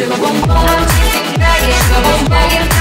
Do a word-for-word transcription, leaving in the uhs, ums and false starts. Czy mogą bolać? Dajesz sobą bagier.